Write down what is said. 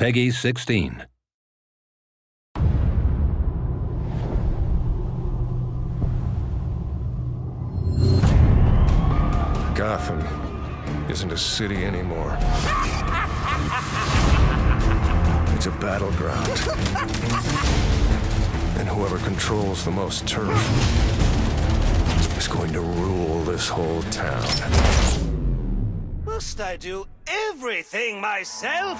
Peggy 16. Gotham isn't a city anymore. It's a battleground. And whoever controls the most turf is going to rule this whole town. Must I do everything myself?